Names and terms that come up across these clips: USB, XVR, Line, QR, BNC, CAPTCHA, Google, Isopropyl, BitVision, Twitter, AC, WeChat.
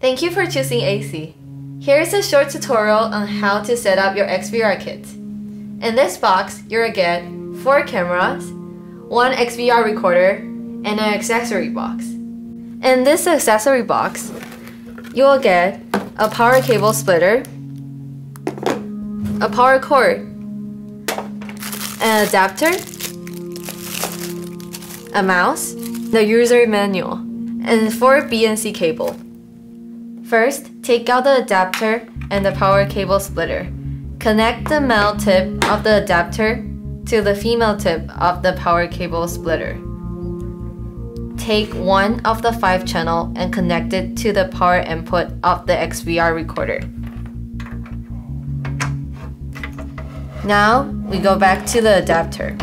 Thank you for choosing AC. Here is a short tutorial on how to set up your XVR kit. In this box, you'll get 4 cameras, 1 XVR recorder, and an accessory box. In this accessory box, you will get a power cable splitter, a power cord, an adapter, a mouse, the user manual, and 4 BNC cable. First, take out the adapter and the power cable splitter. Connect the male tip of the adapter to the female tip of the power cable splitter. Take one of the 5 channels and connect it to the power input of the XVR recorder. Now, we go back to the adapter.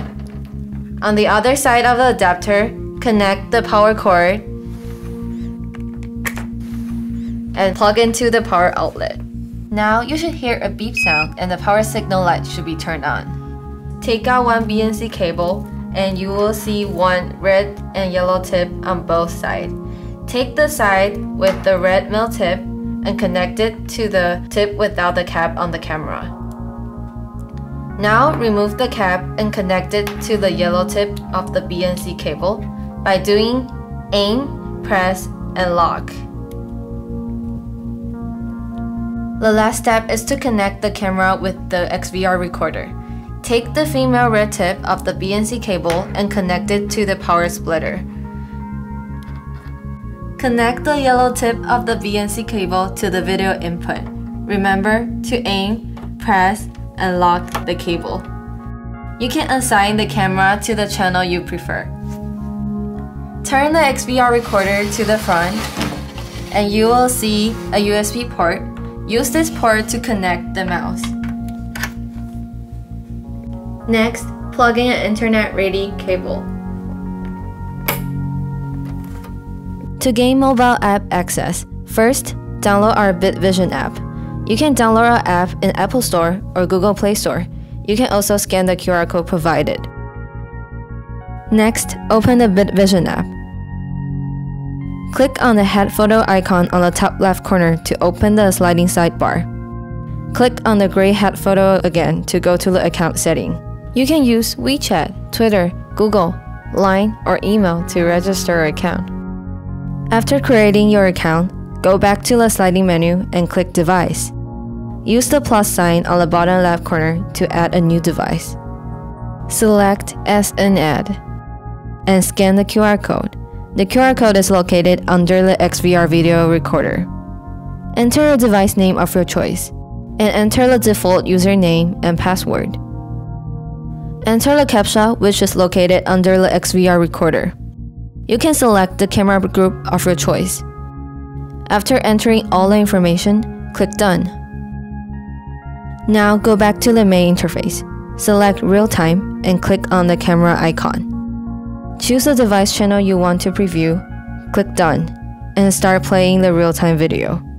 On the other side of the adapter, connect the power cord and plug into the power outlet. Now you should hear a beep sound and the power signal light should be turned on. Take out 1 BNC cable and you will see 1 red and yellow tip on both sides. Take the side with the red male tip and connect it to the tip without the cap on the camera. Now remove the cap and connect it to the yellow tip of the BNC cable by doing aim, press, and lock. The last step is to connect the camera with the XVR recorder. Take the female red tip of the BNC cable and connect it to the power splitter. Connect the yellow tip of the BNC cable to the video input. Remember to aim, press, and lock the cable. You can assign the camera to the channel you prefer. Turn the XVR recorder to the front and you will see a USB port. Use this port to connect the mouse. Next, plug in an internet-ready cable. To gain mobile app access, first, download our BitVision app. You can download our app in Apple Store or Google Play Store. You can also scan the QR code provided. Next, open the BitVision app. Click on the head photo icon on the top left corner to open the sliding sidebar. Click on the gray head photo again to go to the account setting. You can use WeChat, Twitter, Google, Line, or email to register your account. After creating your account, go back to the sliding menu and click Device. Use the plus sign on the bottom left corner to add a new device. Select as an add and scan the QR code. The QR code is located under the XVR video recorder. Enter the device name of your choice, and enter the default username and password. Enter the CAPTCHA, which is located under the XVR recorder. You can select the camera group of your choice. After entering all the information, click Done. Now go back to the main interface, select Real Time, and click on the camera icon. Choose the device channel you want to preview, click Done, and start playing the real-time video.